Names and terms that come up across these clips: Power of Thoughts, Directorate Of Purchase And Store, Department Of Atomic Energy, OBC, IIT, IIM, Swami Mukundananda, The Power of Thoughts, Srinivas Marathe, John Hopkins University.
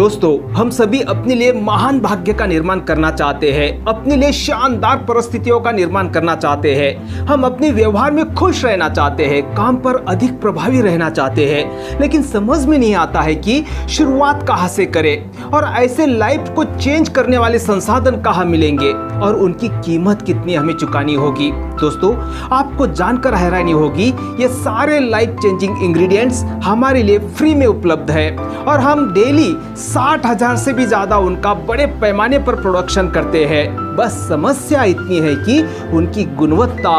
दोस्तों, हम सभी अपने लिए महान भाग्य का निर्माण करना चाहते हैं, अपने लिए शानदार परिस्थितियों का निर्माण करना चाहते हैं। हम अपने व्यवहार में खुश रहना चाहते हैं, काम पर अधिक प्रभावी रहना चाहते हैं, लेकिन समझ में नहीं आता है कि शुरुआत कहाँ से करें और ऐसे लाइफ को चेंज करने वाले संसाधन कहाँ मिलेंगे और उनकी कीमत कितनी हमें चुकानी होगी। दोस्तों, आपको जानकर हैरानी होगी, ये सारे लाइफ चेंजिंग इंग्रेडिएंट्स हमारे लिए फ्री में उपलब्ध है और हम डेली 60,000 से भी ज़्यादा उनका बड़े पैमाने पर प्रोडक्शन करते हैं। बस समस्या इतनी है कि उनकी गुणवत्ता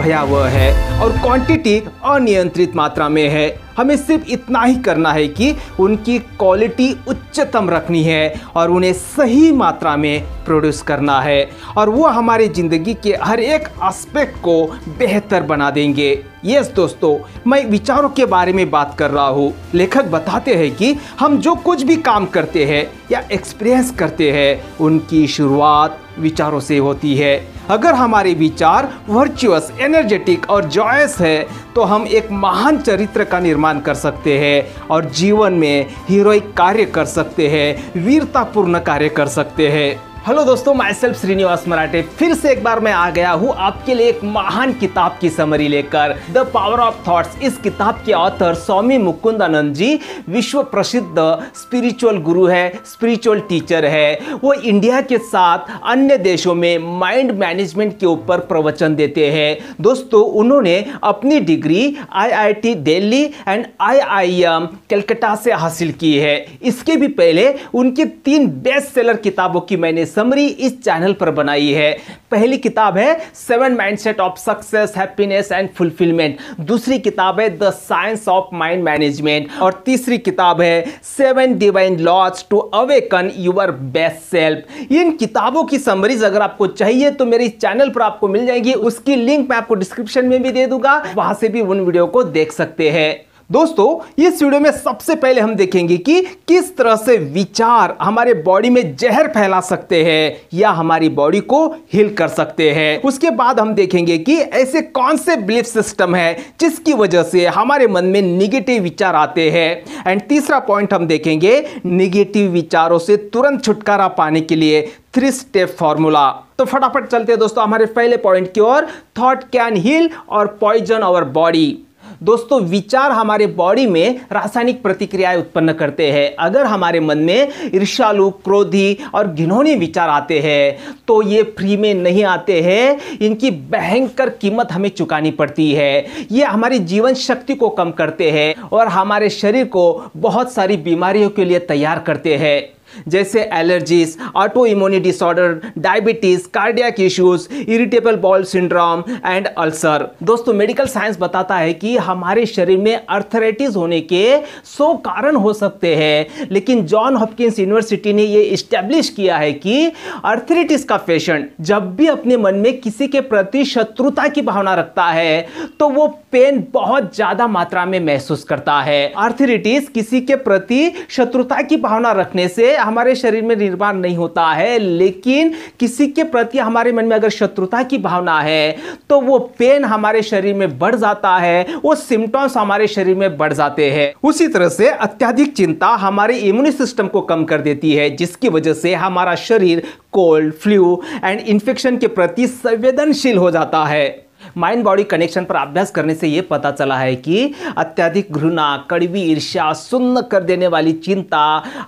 भयावह है और क्वांटिटी अनियंत्रित मात्रा में है। हमें सिर्फ इतना ही करना है कि उनकी क्वालिटी उच्चतम रखनी है और उन्हें सही मात्रा में प्रोड्यूस करना है, और वो हमारी ज़िंदगी के हर एक एस्पेक्ट को बेहतर बना देंगे। यस दोस्तों, मैं विचारों के बारे में बात कर रहा हूँ। लेखक बताते हैं कि हम जो कुछ भी काम करते हैं या एक्सपीरियंस करते हैं, उनकी शुरुआत विचारों से होती है। अगर हमारे विचार वर्चुअस, एनर्जेटिक और जॉयस है तो हम एक महान चरित्र का निर्माण कर सकते हैं और जीवन में हीरोइक कार्य कर सकते हैं, वीरतापूर्ण कार्य कर सकते हैं। हेलो दोस्तों, माई सेल्फ श्रीनिवास मराठे। फिर से एक बार मैं आ गया हूँ आपके लिए एक महान किताब की समरी लेकर, द पावर ऑफ थॉट्स। इस किताब के ऑथर स्वामी मुकुंदानंद जी विश्व प्रसिद्ध स्पिरिचुअल गुरु है, स्पिरिचुअल टीचर है। वो इंडिया के साथ अन्य देशों में माइंड मैनेजमेंट के ऊपर प्रवचन देते हैं। दोस्तों, उन्होंने अपनी degree IIT Delhi and IIM Calcutta से हासिल की है। इसके भी पहले उनकी 3 बेस्ट सेलर किताबों की मैंने समरी इस चैनल पर बनाई है। पहली किताब है 7 mindset of success, happiness and fulfilment. दूसरी किताब है the science of mind management और तीसरी किताब है 7 divine laws to awaken your best self. इन किताबों की समरीज अगर आपको चाहिए तो मेरे इस चैनल पर आपको मिल जाएंगी। उसकी लिंक मैं आपको डिस्क्रिप्शन में भी दे दूंगा, वहां से भी उन वीडियो को देख सकते हैं। दोस्तों, इस वीडियो में सबसे पहले हम देखेंगे कि किस तरह से विचार हमारे बॉडी में जहर फैला सकते हैं या हमारी बॉडी को हील कर सकते हैं। उसके बाद हम देखेंगे कि ऐसे कौन से बिलीफ सिस्टम है जिसकी वजह से हमारे मन में निगेटिव विचार आते हैं। एंड तीसरा पॉइंट हम देखेंगे निगेटिव विचारों से तुरंत छुटकारा पाने के लिए 3 स्टेप फॉर्मूला। तो फटाफट चलते हैं दोस्तों हमारे पहले पॉइंट की ओर, थॉट कैन हील और पॉइजन आवर बॉडी। दोस्तों, विचार हमारे बॉडी में रासायनिक प्रतिक्रियाएं उत्पन्न करते हैं। अगर हमारे मन में ईर्ष्यालु, क्रोधी और घिनौने विचार आते हैं तो ये फ्री में नहीं आते हैं, इनकी भयंकर कीमत हमें चुकानी पड़ती है। ये हमारी जीवन शक्ति को कम करते हैं और हमारे शरीर को बहुत सारी बीमारियों के लिए तैयार करते हैं, जैसे allergies, auto immunity disorder, diabetes, cardiac issues, irritable bowel syndrome and ulcer. दोस्तों, मेडिकल साइंस बताता है कि हमारे शरीर में आर्थराइटिस होने के 100 कारण हो सकते हैं, लेकिन जॉन हॉपकिंस यूनिवर्सिटी ने ये इस्टेब्लिश किया है कि आर्थराइटिस का पेशेंट जब भी अपने मन में किसी के प्रति शत्रुता की भावना रखता है तो वो पेन बहुत ज़्यादा मात्रा में महसूस करता है। आर्थराइटिस किसी के प्रति शत्रुता की भावना रखने से हमारे शरीर में निर्माण नहीं होता है, लेकिन किसी के प्रति हमारे मन में अगर शत्रुता की भावना है तो वो पेन हमारे शरीर में बढ़ जाता है, वो सिम्टम्स हमारे शरीर में बढ़ जाते हैं। उसी तरह से अत्यधिक चिंता हमारे इम्यून सिस्टम को कम कर देती है, जिसकी वजह से हमारा शरीर कोल्ड, फ्लू एंड इन्फेक्शन के प्रति संवेदनशील हो जाता है। माइंड बॉडी कनेक्शन पर अभ्यास करने से ये पता चला है कि अत्यधिक घृणा, कड़वी ईर्ष्या, सुन्न कर देने वाली चिंता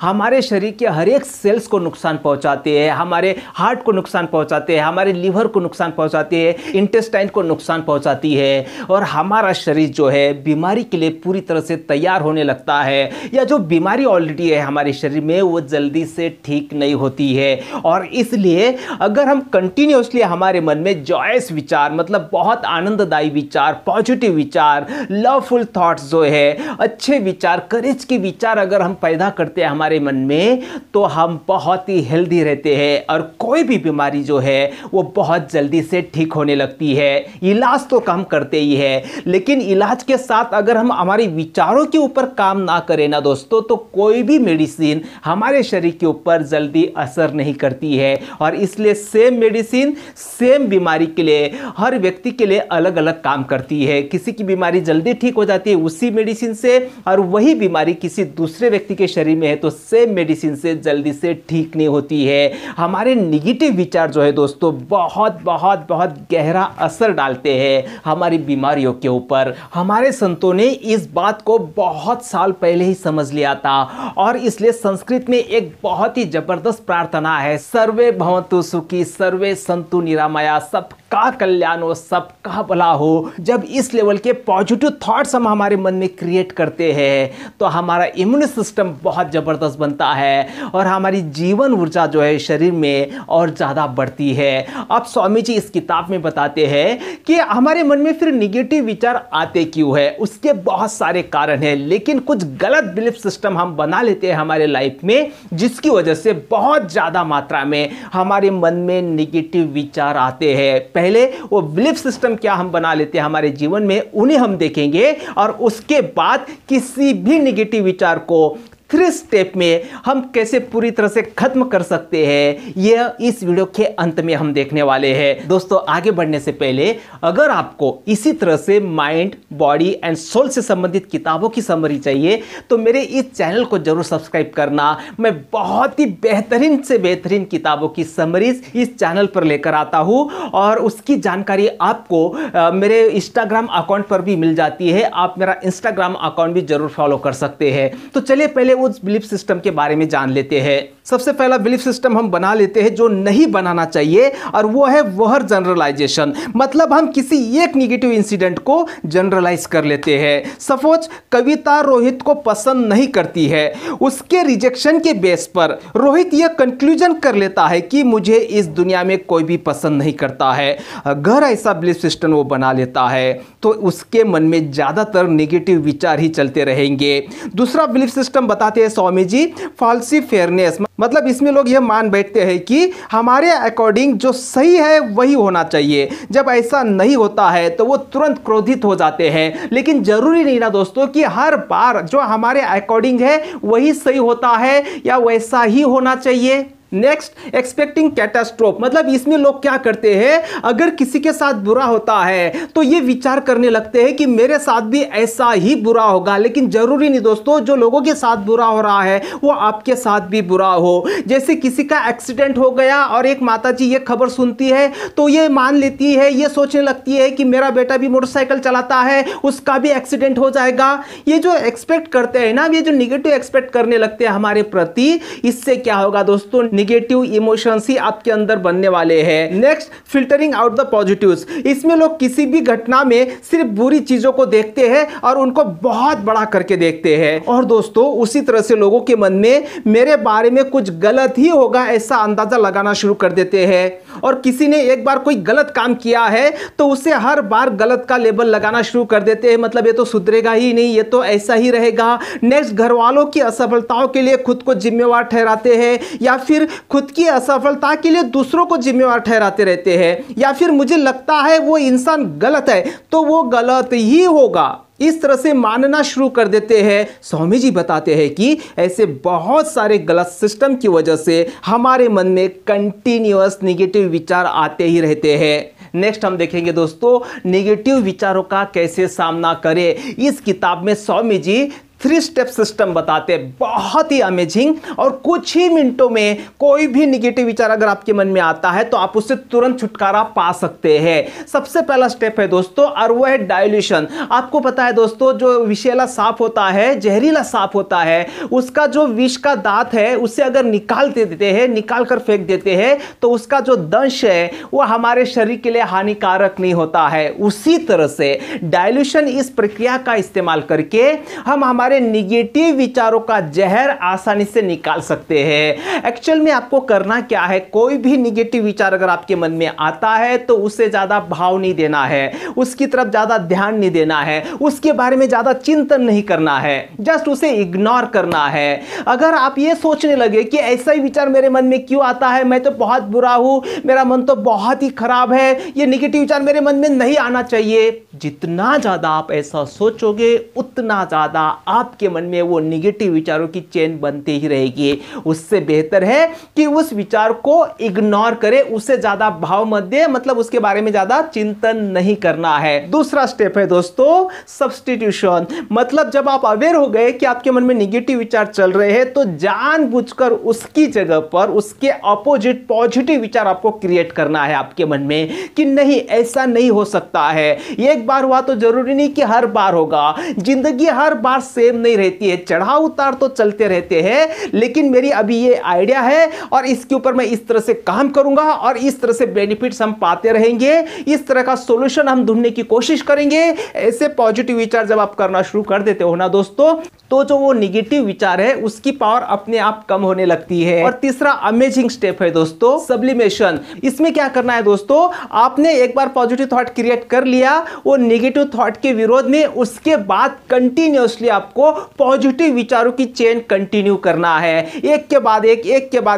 हमारे शरीर के हर एक सेल्स को नुकसान पहुंचाते हैं, हमारे हार्ट को नुकसान पहुंचाते हैं, हमारे लीवर को नुकसान पहुंचाते हैं, इंटेस्टाइन को नुकसान पहुंचाती है और हमारा शरीर जो है बीमारी के लिए पूरी तरह से तैयार होने लगता है, या जो बीमारी ऑलरेडी है हमारे शरीर में वो जल्दी से ठीक नहीं होती है। और इसलिए अगर हम कंटिन्यूसली हमारे मन में जॉयस विचार, मतलब बहुत आनंददायी विचार, पॉजिटिव विचार, लवफुल थॉट्स जो है, अच्छे विचार, करेज के विचार अगर हम पैदा करते हैं हमारे मन में तो हम बहुत ही हेल्दी रहते हैं और कोई भी बीमारी जो है वो बहुत जल्दी से ठीक होने लगती है। इलाज तो काम करते ही है, लेकिन इलाज के साथ अगर हम हमारे विचारों के ऊपर काम ना करें ना दोस्तों, तो कोई भी मेडिसिन हमारे शरीर के ऊपर जल्दी असर नहीं करती है। और इसलिए सेम मेडिसिन सेम बीमारी के लिए हर व्यक्ति किसी के लिए अलग अलग काम करती है। किसी की बीमारी जल्दी ठीक हो जाती है उसी मेडिसिन से, और वही बीमारी किसी दूसरे व्यक्ति के शरीर में है तो सेम मेडिसिन से जल्दी से ठीक नहीं होती है। हमारे निगेटिव विचार जो है दोस्तों बहुत बहुत बहुत गहरा असर डालते हैं हमारी बीमारियों के ऊपर। हमारे संतों ने इस बात को बहुत साल पहले ही समझ लिया था, और इसलिए संस्कृत में एक बहुत ही जबरदस्त प्रार्थना है, सर्वे भवन्तु सुखी सर्वे सन्तु निरामया, सबका कल्याण हो सबका भला हो। जब इस लेवल के पॉजिटिव थॉट्स हम हमारे मन में क्रिएट करते हैं तो हमारा इम्यून सिस्टम बहुत ज़बरदस्त बनता है और हमारी जीवन ऊर्जा जो है शरीर में और ज़्यादा बढ़ती है। अब स्वामी जी इस किताब में बताते हैं कि हमारे मन में फिर निगेटिव विचार आते क्यों है, उसके बहुत सारे कारण हैं, लेकिन कुछ गलत बिलीफ सिस्टम हम बना लेते हैं हमारे लाइफ में, जिसकी वजह से बहुत ज़्यादा मात्रा में हमारे मन में निगेटिव विचार आते हैं। पहले वो बिलीफ सिस्टम क्या हम बना लेते हैं हमारे जीवन में, उन्हें हम देखेंगे, और उसके बाद किसी भी निगेटिव विचार को 3 स्टेप में हम कैसे पूरी तरह से खत्म कर सकते हैं, यह इस वीडियो के अंत में हम देखने वाले हैं। दोस्तों आगे बढ़ने से पहले अगर आपको इसी तरह से माइंड बॉडी एंड सोल से संबंधित किताबों की समरी चाहिए तो मेरे इस चैनल को जरूर सब्सक्राइब करना। मैं बहुत ही बेहतरीन से बेहतरीन किताबों की समरीज इस चैनल पर लेकर आता हूँ, और उसकी जानकारी आपको मेरे इंस्टाग्राम अकाउंट पर भी मिल जाती है। आप मेरा इंस्टाग्राम अकाउंट भी जरूर फॉलो कर सकते हैं। तो चलिए पहले उस बिलीफ सिस्टम के बारे में जान लेते हैं। सबसे पहला बिलीफ सिस्टम हम बना लेते हैं जो नहीं बनाना चाहिए, और वो है वहर जनरलाइजेशन। मतलब हम किसी एक नेगेटिव इंसिडेंट को जनरलाइज कर लेते हैं। सपोज कविता रोहित को पसंद नहीं करती है, उसके रिजेक्शन के बेस पर रोहित यह कंक्लूजन कर लेता है कि मुझे इस दुनिया में कोई भी पसंद नहीं करता है। अगर ऐसा बिलीफ सिस्टम वो बना लेता है तो उसके मन में ज्यादातर नेगेटिव विचार ही चलते रहेंगे। दूसरा बिलीफ सिस्टम बताते हैं स्वामी जी, फॉल्सी फेयरनेस। मतलब इसमें लोग यह मान बैठते हैं कि हमारे अकॉर्डिंग जो सही है वही होना चाहिए। जब ऐसा नहीं होता है तो वो तुरंत क्रोधित हो जाते हैं। लेकिन जरूरी नहीं ना दोस्तों कि हर बार जो हमारे अकॉर्डिंग है वही सही होता है या वैसा ही होना चाहिए। Next, expecting catastrophe. मतलब इसमें लोग क्या करते हैं, अगर किसी के साथ बुरा होता है तो ये विचार करने लगते हैं कि मेरे साथ भी ऐसा ही बुरा होगा। लेकिन जरूरी नहीं दोस्तों, जो लोगों के साथ बुरा हो रहा है वो आपके साथ भी बुरा हो। जैसे किसी का एक्सीडेंट हो गया और एक माताजी ये खबर सुनती है तो ये मान लेती है, ये सोचने लगती है कि मेरा बेटा भी मोटरसाइकिल चलाता है उसका भी एक्सीडेंट हो जाएगा। ये जो एक्सपेक्ट करते हैं ना, ये जो निगेटिव एक्सपेक्ट करने लगते हैं हमारे प्रति, इससे क्या होगा दोस्तों, नेगेटिव इमोशंस ही आपके अंदर बनने वाले हैं। Next, filtering out the positives. इसमें लोग किसी भी घटना में सिर्फ बुरी चीजों को देखते हैं और उनको बहुत बड़ा करके देखते हैं। और दोस्तों उसी तरह से लोगों के मन में मेरे बारे में कुछ गलत ही होगा ऐसा अंदाजा लगाना शुरू कर देते हैं। और किसी ने एक बार कोई गलत काम किया है तो उसे हर बार गलत का लेबल लगाना शुरू कर देते हैं। मतलब ये तो सुधरेगा ही नहीं, ये तो ऐसा ही रहेगा। नेक्स्ट, घर वालों की असफलताओं के लिए खुद को जिम्मेवार ठहराते हैं, या फिर खुद की असफलता के लिए दूसरों को जिम्मेवार ठहराते रहते हैं, या फिर मुझे लगता है वो इंसान गलत है तो वो गलत ही होगा, इस तरह से मानना शुरू कर देते हैं। स्वामी जी बताते हैं कि ऐसे बहुत सारे गलत सिस्टम की वजह से हमारे मन में कंटिन्यूअस नेगेटिव विचार आते ही रहते हैं। नेक्स्ट हम देखेंगे दोस्तों नेगेटिव विचारों का कैसे सामना करें। इस किताब में स्वामी जी 3 स्टेप सिस्टम बताते हैं, बहुत ही अमेजिंग। और कुछ ही मिनटों में कोई भी निगेटिव विचार अगर आपके मन में आता है तो आप उससे तुरंत छुटकारा पा सकते हैं। सबसे पहला स्टेप है दोस्तों, और वो है डाइल्यूशन। आपको पता है दोस्तों जो विषैला सांप होता है, जहरीला सांप होता है, उसका जो विष का दांत है उसे अगर निकाल देते हैं, निकाल कर फेंक देते हैं तो उसका जो दंश है वो हमारे शरीर के लिए हानिकारक नहीं होता है। उसी तरह से डाइल्यूशन इस प्रक्रिया का इस्तेमाल करके हम हमारे निगेटिव विचारों का जहर आसानी से निकाल सकते हैं। एक्चुअल में आपको करना क्या है, कोई भी निगेटिव विचार अगर आपके मन में आता है तो उसे ज्यादा भाव नहीं देना है, उसकी तरफ ज्यादा ध्यान नहीं देना है, उसके बारे में ज्यादा चिंतन नहीं करना है, जस्ट उसे इग्नोर करना है। अगर आप ये सोचने लगे कि ऐसा ही विचार मेरे मन में क्यों आता है, मैं तो बहुत बुरा हूं, मेरा मन तो बहुत ही खराब है, ये निगेटिव विचार मेरे मन में नहीं आना चाहिए, जितना ज़्यादा आप ऐसा सोचोगे उतना ज़्यादा आपके मन में वो निगेटिव विचारों की चेन बनती ही रहेगी। उससे बेहतर है कि उस विचार को इग्नोर करें, उससे ज़्यादा भाव मत दें, मतलब उसके बारे में ज़्यादा चिंतन नहीं करना है। दूसरा स्टेप है दोस्तों सब्स्टिट्यूशन, मतलब जब आप अवेयर हो गए कि आपके मन में निगेटिव विचार चल रहे हैं तो जानबूझकर उसकी जगह पर उसके अपोजिट पॉजिटिव विचार आपको क्रिएट करना है आपके मन में कि नहीं ऐसा नहीं हो सकता है। एक बार हुआ तो जरूरी नहीं कि हर बार होगा, जिंदगी हर बार सेम नहीं रहती है, चढ़ाव उतार तो चलते रहते हैं, लेकिन मेरी अभी ये आइडिया है और इसके ऊपर मैं इस तरह से काम करूंगा और इस तरह से बेनिफिट्स हम पाते रहेंगे, इस तरह का सॉल्यूशन हम ढूंढने की कोशिश करेंगे। ऐसे पॉजिटिव विचार जब आप करना शुरू कर देते हो ना दोस्तों, तो जो वो निगेटिव विचार है उसकी पावर अपने आप कम होने लगती है। और तीसरा अमेजिंग स्टेप है दोस्तों सब्लिमेशन। इसमें क्या करना है दोस्तों, आपने एक बार पॉजिटिव थॉट क्रिएट कर लिया वो निगेटिव थॉट के विरोध में, उसके बाद कंटिन्यूअसली आपको पॉजिटिव विचारों की चेन कंटिन्यू करना है। एक के बाद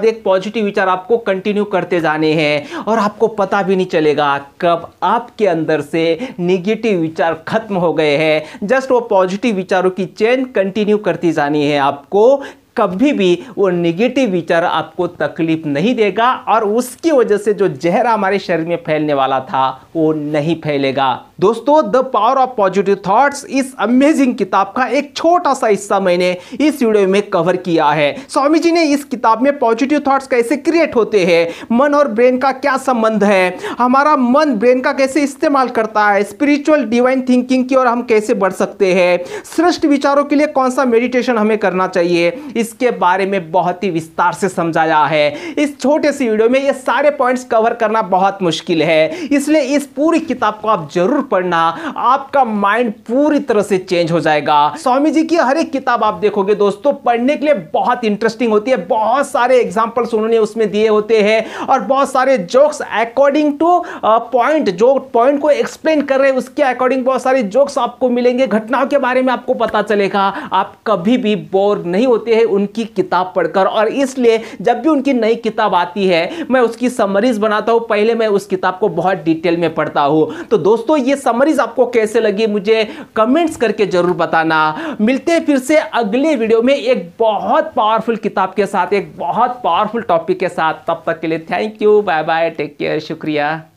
एक पॉजिटिव विचार आपको कंटिन्यू करते जाने हैं और आपको पता भी नहीं चलेगा कब आपके अंदर से निगेटिव विचार खत्म हो गए हैं। जस्ट वो पॉजिटिव विचारों की चेन कंटिन्यू करती जानी है आपको, कभी भी वो निगेटिव विचार आपको तकलीफ नहीं देगा और उसकी वजह से जो जहर हमारे शरीर में फैलने वाला था वो नहीं फैलेगा। दोस्तों the power of positive thoughts इस अमेजिंग किताब का एक छोटा सा हिस्सा मैंने इस वीडियो में कवर किया है। स्वामी जी ने इस किताब में पॉजिटिव थॉट्स कैसे क्रिएट होते हैं, मन और ब्रेन का क्या संबंध है, हमारा मन ब्रेन का कैसे इस्तेमाल करता है, स्पिरिचुअल डिवाइन थिंकिंग की ओर हम कैसे बढ़ सकते हैं, श्रेष्ठ विचारों के लिए कौन सा मेडिटेशन हमें करना चाहिए, इसके बारे में बहुत ही विस्तार से समझाया है। इस छोटे सी वीडियो में ये सारे पॉइंट्स कवर करना बहुत मुश्किल है, इसलिए इस पूरी किताब को आप जरूर पढ़ना, आपका माइंड पूरी तरह से चेंज हो जाएगा। स्वामी जी की हर एक किताब आप देखोगे दोस्तों पढ़ने के लिए बहुत इंटरेस्टिंग होती है, बहुत सारे एग्जांपल्स उन्होंने उसमें दिए होते हैं और बहुत सारे जोक्स अकॉर्डिंग टू पॉइंट, जो पॉइंट को एक्सप्लेन कर रहे हैं उसके अकॉर्डिंग बहुत सारे जोक्स आपको मिलेंगे, घटनाओं के बारे में आपको पता चलेगा। आप कभी भी बोर नहीं होते हैं उनकी किताब पढ़कर, और इसलिए जब भी उनकी नई किताब आती है मैं उसकी समरीज बनाता हूं, पहले मैं उस किताब को बहुत डिटेल में पढ़ता हूं। तो दोस्तों ये समरीज आपको कैसे लगी मुझे कमेंट्स करके जरूर बताना। मिलते हैं फिर से अगले वीडियो में एक बहुत पावरफुल किताब के साथ, एक बहुत पावरफुल टॉपिक के साथ। तब तक के लिए thank you, bye bye, take care, शुक्रिया।